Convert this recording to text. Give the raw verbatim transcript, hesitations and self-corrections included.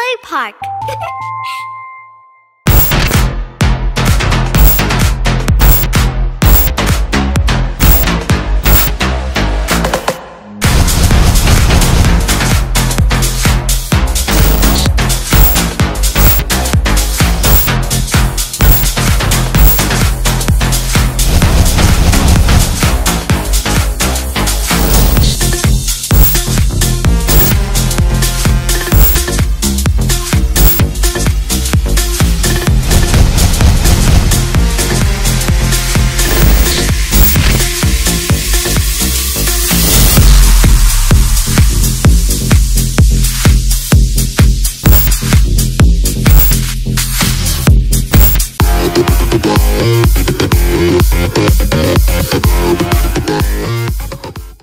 play park.